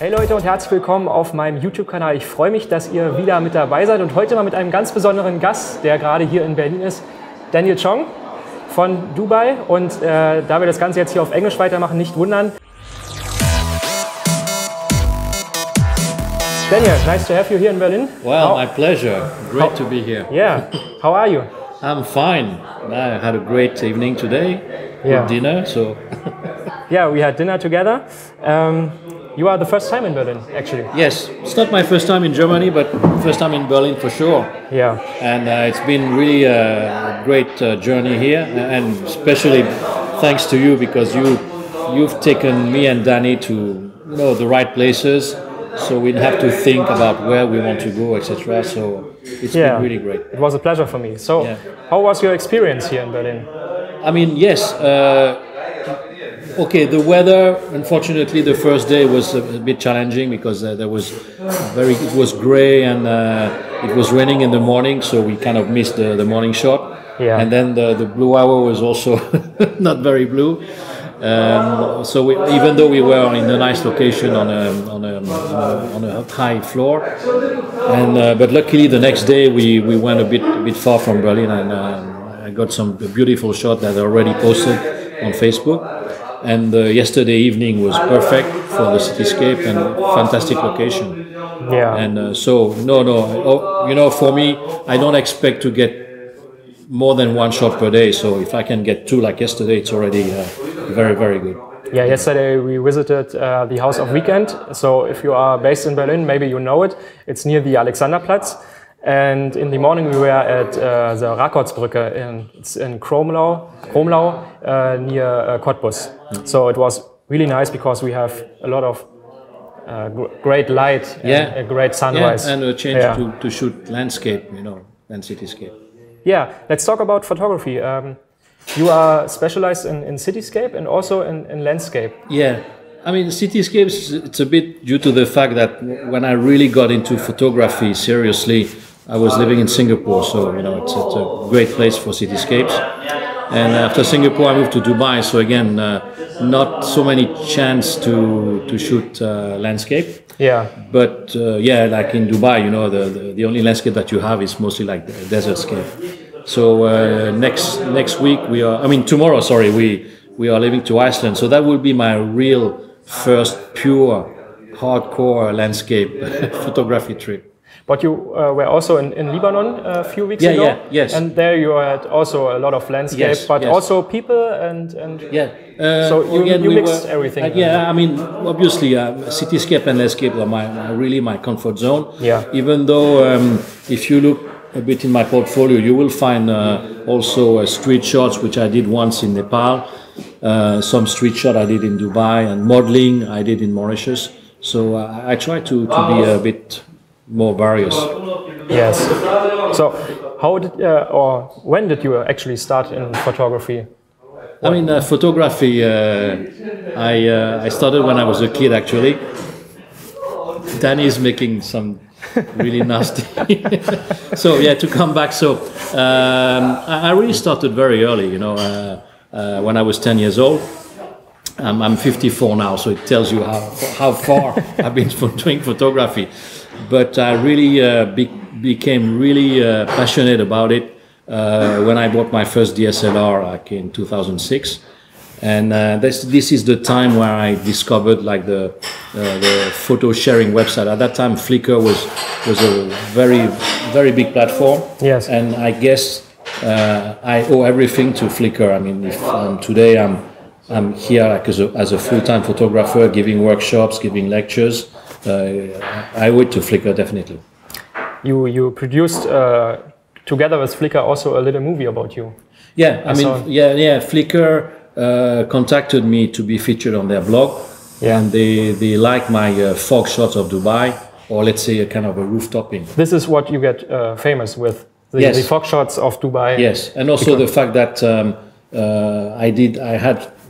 Hey Leute und herzlich willkommen auf meinem YouTube-Kanal. Ich freue mich, dass ihr wieder mit dabei seid und heute mal mit einem ganz besonderen Gast, der gerade hier in Berlin ist, Daniel Chong von Dubai. Und da wir das Ganze jetzt hier auf Englisch weitermachen, nicht wundern. Daniel, nice to have you here in Berlin. Well, my pleasure. Great to be here. Yeah. How are you? I'm fine. I had a great evening today. Yeah. Good dinner. So. Yeah, we had dinner together. You are the first time in Berlin, actually. Yes, it's not my first time in Germany, but first time in Berlin for sure. Yeah. And it's been really a great journey here, and especially thanks to you because you've taken me and Danny to the right places. So we'd have to think about where we want to go, etc. So it's been really great. It was a pleasure for me. So how was your experience here in Berlin? I mean, yes. Okay, the weather, unfortunately, the first day was a bit challenging because it was grey and it was raining in the morning, so we kind of missed the morning shot. Yeah. And then the blue hour was also not very blue. So even though we were in a nice location on a high floor, and but luckily the next day we went a bit far from Berlin, and I got some beautiful shot that I already posted on Facebook. And yesterday evening was perfect for the cityscape and fantastic location. Yeah. And so for me, I don't expect to get more than one shot per day. So if I can get two like yesterday, it's already very, very good. Yeah, yesterday we visited the House of Weekend. So if you are based in Berlin, maybe you know it. It's near the Alexanderplatz. And in the morning we were at the Rakotsbrücke in Kromlau near Cottbus. So it was really nice because we have a lot of great light and a great sunrise. Yeah, and a change to shoot landscape, and cityscape. Yeah, let's talk about photography. You are specialized in cityscape and also in landscape. Yeah. I mean, cityscapes, it's a bit due to the fact that when I really got into photography seriously, I was living in Singapore, so, it's a great place for cityscapes. And after Singapore, I moved to Dubai, so again, not so many chance to shoot landscape. Yeah. But, like in Dubai, the only landscape that you have is mostly like desert scape. So next week, tomorrow, sorry, we are leaving to Iceland, so that will be my real first pure hardcore landscape photography trip. But you were also in Lebanon a few weeks ago. Yeah, yes. And there you had also a lot of landscape, also people and so you mixed everything. I mean, obviously, cityscape and landscape are really my comfort zone. Yeah. Even though if you look a bit in my portfolio, you will find also street shots, which I did once in Nepal. Some street shot I did in Dubai, and modeling I did in Mauritius. So I try to be a bit more various. Yes. So how did or when did you actually start in photography? I mean, photography. I started when I was a kid, actually. Danny is making some really nasty. So to come back. So I really started very early. When I was 10 years old, I'm 54 now, so it tells you how far I've been doing photography. But I really became really passionate about it when I bought my first DSLR like in 2006, and this is the time where I discovered like the photo sharing website. At that time, Flickr was a very, very big platform. Yes, and I guess. I owe everything to Flickr. I mean, if today I'm here like as a full-time photographer, giving workshops, giving lectures. I owe it to Flickr definitely. You produced together with Flickr also a little movie about you. Yeah, I mean, Flickr contacted me to be featured on their blog, and they like my fog shots of Dubai, or let's say a kind of a rooftoping. This is what you get famous with. The fog shots of Dubai. Yes, and also the fact that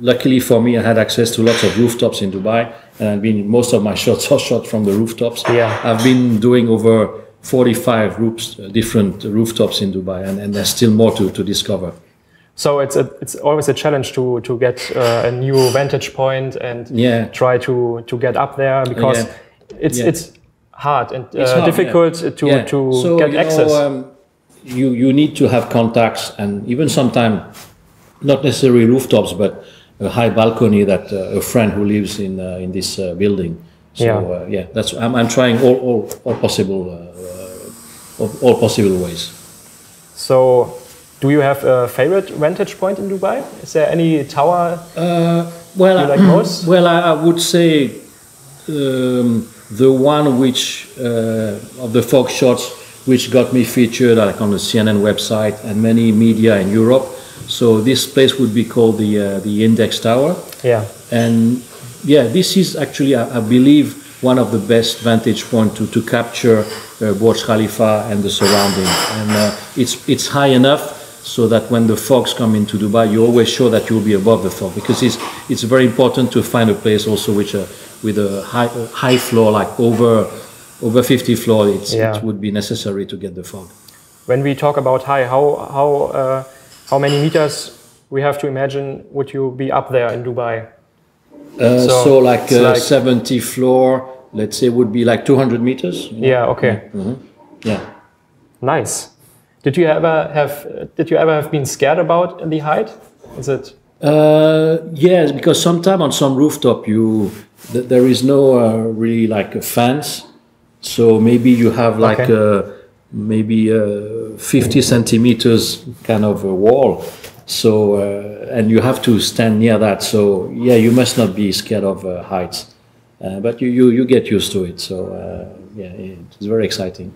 luckily for me, I had access to lots of rooftops in Dubai, and most of my shots are shot from the rooftops. Yeah. I've been doing over 45 different rooftops in Dubai, and there's still more to discover. So it's always a challenge to get a new vantage point and try to get up there, because it's hard and it's hard, difficult to so, get access. Know, you need to have contacts, and even sometimes not necessarily rooftops, but a high balcony that a friend who lives in this building. So that's I'm trying all possible ways. So, do you have a favorite vantage point in Dubai? Is there any tower you like most? Well, I would say the one which of the fog shots which got me featured, like on the CNN website and many media in Europe. So this place would be called the Index Tower. Yeah. And this is actually, I believe, one of the best vantage point to capture Burj Khalifa and the surrounding. And it's high enough so that when the fogs come into Dubai, you always show that you'll be above the fog, because it's very important to find a place also which with a high floor, like over 50 floor. It would be necessary to get the fog. When we talk about high, how many meters we have to imagine would you be up there in Dubai? So like 70 floor, let's say, would be like 200 meters. Yeah. Okay. Mm-hmm. Yeah. Nice. Did you ever have been scared about the height? Is it? Yes, because sometimes on some rooftop there is no really like a fence, so maybe you have like maybe 50 centimeters kind of a wall. So and you have to stand near that, so you must not be scared of heights, but you get used to it. So it's very exciting.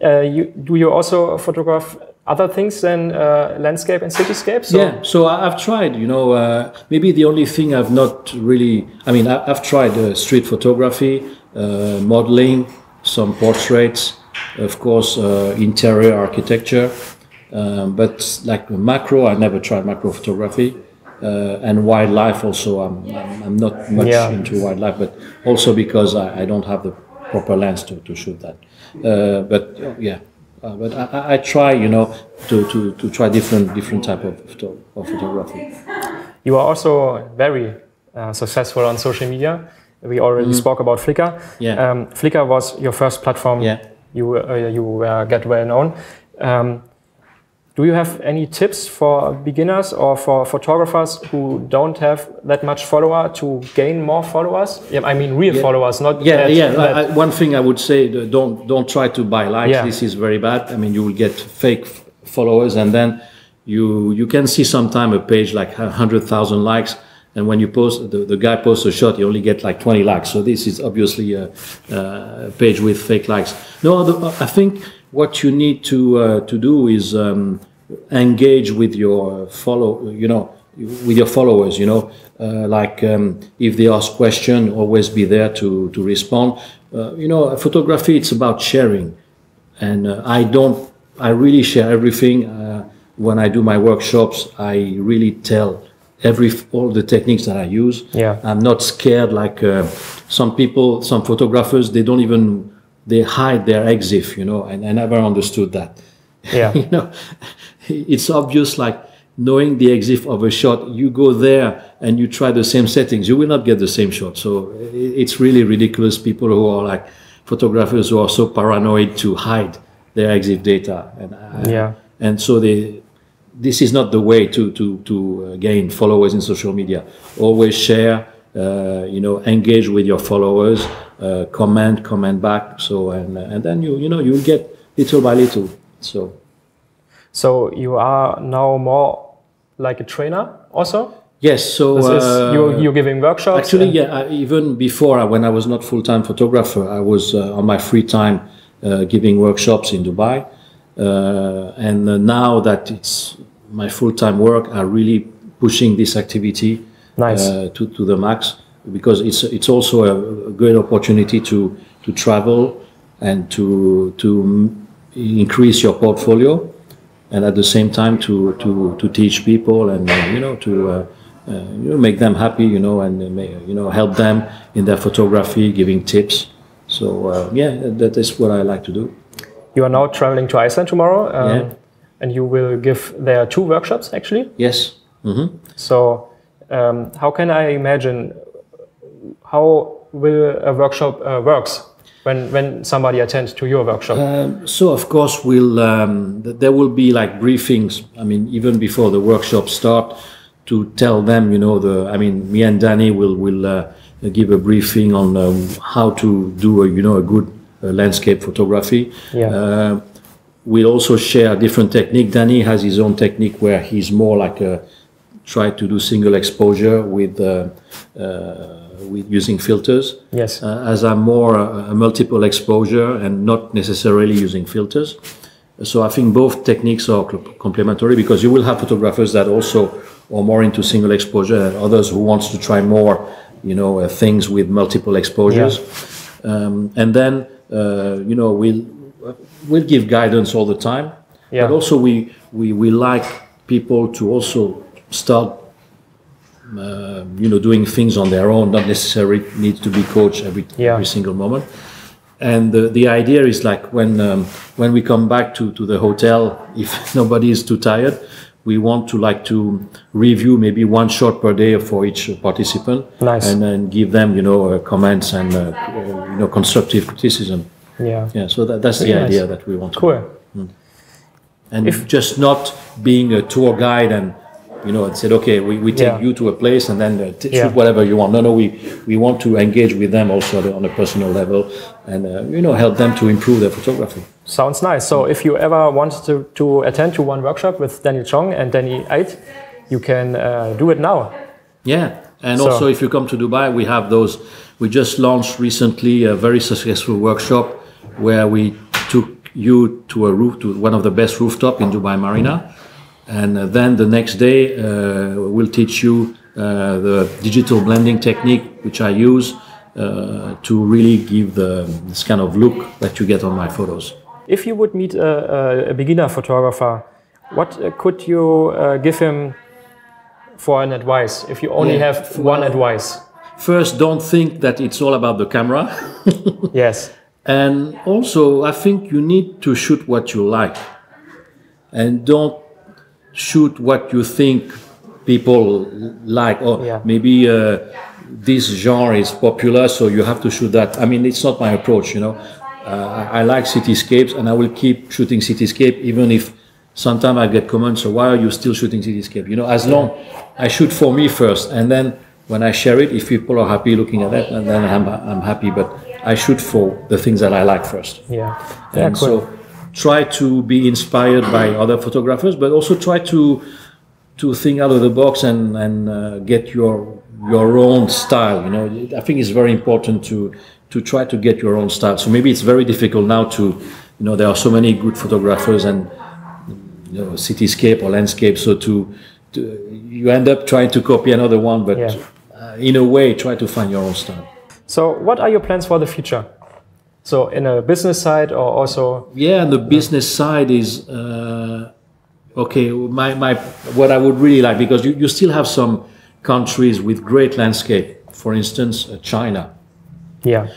Do you also photograph other things than landscape and cityscapes? So I've tried, maybe the only thing I've not really, I've tried street photography, modeling, some portraits, of course, interior architecture. But like macro, I never tried macro photography, and wildlife also. I'm not much into wildlife, but also because I don't have the proper lens to shoot that. But I try, to try different type of photography. You are also very successful on social media. We already spoke about Flickr. Yeah. Flickr was your first platform. Yeah. You get well known. Do you have any tips for beginners or for photographers who don't have that much follower to gain more followers? Real followers, not one thing I would say, don't try to buy likes. This is very bad. You will get fake followers, and then you can see sometime a page like 100,000 likes, and when you post, the guy posts a shot, you only get like 20 likes. So this is obviously a page with fake likes. I think what you need to do is engage with your followers. If they ask question, always be there to respond. Photography, it's about sharing, and I really share everything. When I do my workshops, I really tell all the techniques that I use. I'm not scared like some photographers. They don't even. They hide their exif, and I never understood that. Yeah. It's obvious, like knowing the exif of a shot, you go there and you try the same settings, you will not get the same shot. So it's really ridiculous, people who are like photographers who are so paranoid to hide their exif data. And this is not the way to gain followers in social media. Always share. Engage with your followers, comment back. So and then you'll get little by little. So you are now more like a trainer also? Yes. So you're giving workshops. Actually, even before, when I was not full-time photographer, I was on my free time giving workshops in Dubai. And now that it's my full-time work, I'm really pushing this activity. Nice. To the max, because it's also a great opportunity to travel and to increase your portfolio, and at the same time to teach people and make them happy, and help them in their photography, giving tips. So that is what I like to do. You are now traveling to Iceland tomorrow. and you will give there 2 workshops actually. Yes. Mm-hmm. So how can I imagine how will a workshop works when somebody attends to your workshop? So of course we'll there will be like briefings. I mean, even before the workshop start, to tell them, you know, me and Danny will give a briefing on how to do a, you know, a good landscape photography. Yeah. We'll also share different technique. Danny has his own technique where he's more like try to do single exposure with using filters. Yes. As I'm more a multiple exposure and not necessarily using filters. So I think both techniques are complementary, because you will have photographers that also are more into single exposure and others who wants to try more, you know, things with multiple exposures. Yeah. And then, you know, we'll give guidance all the time, yeah. But also we like people to also start, you know, doing things on their own, not necessarily need to be coached every single moment. And the idea is like when we come back to the hotel, if nobody is too tired, we want to like to review maybe 1 shot per day for each participant. Nice. And then give them, you know, comments and you know, constructive criticism. Yeah. Yeah. So that's the idea that we want to do. Cool. Mm. And if just not being a tour guide and, you know, and said, okay, we take you to a place and then shoot whatever you want. No, we want to engage with them also on a personal level and, you know, help them to improve their photography. Sounds nice. So if you ever want to attend to 1 workshop with Daniel Chong and Danny Ait, you can do it now. Yeah. And also if you come to Dubai, we have those. We just launched recently a very successful workshop where we took you to one of the best rooftops in Dubai Marina. And then the next day, we'll teach you the digital blending technique, which I use to really give this kind of look that you get on my photos. If you would meet a beginner photographer, what could you give him for an advice, if you only have 1 advice? First, don't think that it's all about the camera. Yes. And also, I think you need to shoot what you like, and don't shoot what you think people like, or maybe this genre is popular, so you have to shoot that. I mean, it's not my approach, you know. I like cityscapes, and I will keep shooting cityscape, even if sometimes I get comments, so why are you still shooting cityscape? You know, as long I shoot for me first, and then when I share it, if people are happy looking at that, and then I'm happy, but I shoot for the things that I like first. Yeah. And so try to be inspired by other photographers, but also try to think out of the box and get your own style. You know, I think it's very important to try to get your own style. So maybe it's very difficult now to, you know, there are so many good photographers and, you know, cityscape or landscape, so you end up trying to copy another one, but in a way, try to find your own style. So what are your plans for the future? So in a business side or also? Yeah, the business side is, okay, what I would really like, because you still have some countries with great landscape, for instance, China. Yeah.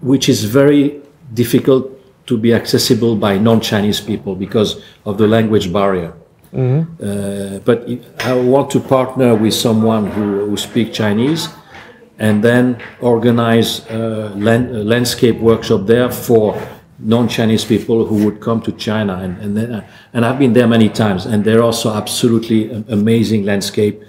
Which is very difficult to be accessible by non-Chinese people because of the language barrier. Mm-hmm. But I want to partner with someone who speaks Chinese and then organize a landscape workshop there for non-Chinese people who would come to China. And I've been there many times, and they're also absolutely amazing landscape,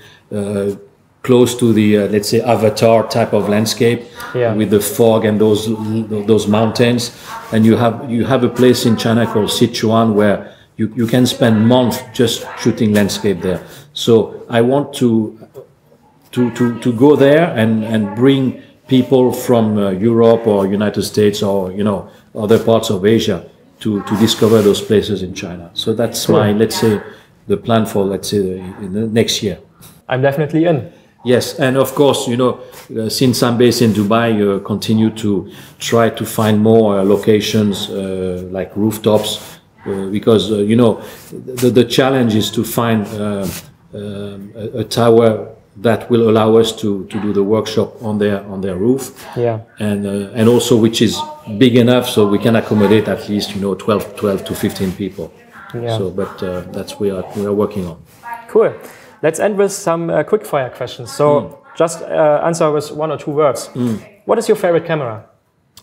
close to the, let's say, Avatar type of landscape, with the fog and those mountains. And you have a place in China called Sichuan where you can spend months just shooting landscape there. So I want to go there and bring people from Europe or United States or, you know, other parts of Asia to discover those places in China. So that's my, let's say, the plan for, let's say, in the next year. I'm definitely in. Yes, and of course, you know, since I'm based in Dubai, you continue to try to find more locations like rooftops, because, you know, the challenge is to find a tower that will allow us to do the workshop on their roof, and also which is big enough so we can accommodate at least, you know, 12 to 15 people. Yeah. So, but that's we are working on. Cool. Let's end with some quick fire questions. So just answer with one or two words. What is your favorite camera?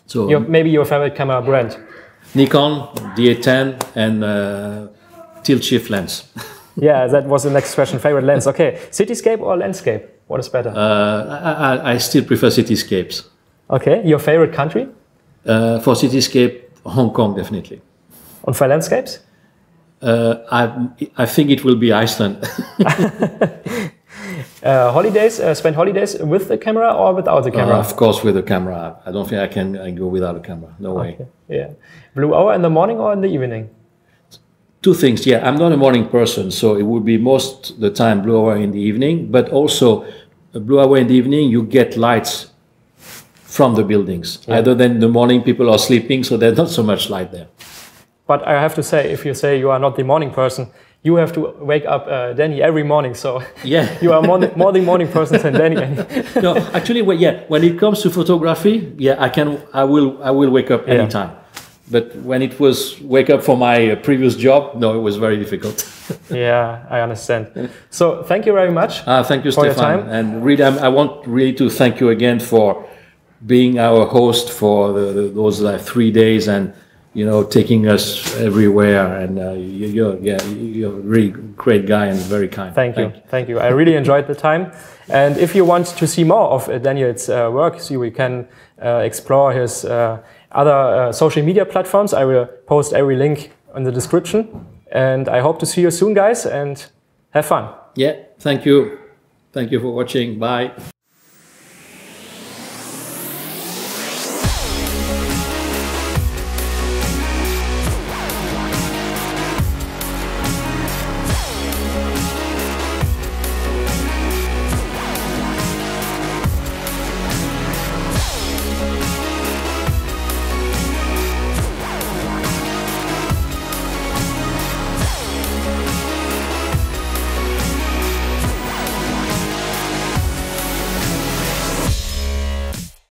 So maybe your favorite camera brand? Nikon D810 and tilt shift lens. Yeah, that was the next question. Favorite lens. Okay, cityscape or landscape? What is better? I still prefer cityscapes. Okay, your favorite country? For cityscape, Hong Kong, definitely. And for landscapes? I think it will be Iceland. Holidays, spend holidays with the camera or without the camera? Of course, with the camera. I don't think I can go without a camera. No way. Okay. Yeah. Blue hour in the morning or in the evening? Two things. Yeah, I'm not a morning person, so it would be most the time blue hour in the evening. But also, a blue hour in the evening, you get lights from the buildings. Yeah. Other than the morning, people are sleeping, so there's not so much light there. But I have to say, if you say you are not the morning person, you have to wake up Danny every morning. So yeah, you are more the morning person than Danny. No, actually, well, yeah. When it comes to photography, yeah, I will wake up anytime. But when it was wake up for my previous job, no, it was very difficult. Yeah, I understand. So thank you very much. Thank you, Stefan, for your time. And really, I want really to thank you again for being our host for those 3 days and. You know, taking us everywhere, and you're a really great guy and very kind. Thank you. I really enjoyed the time. And if you want to see more of Daniel's work, so we can explore his other social media platforms. I will post every link in the description. And I hope to see you soon, guys, and have fun. Yeah, thank you. Thank you for watching. Bye.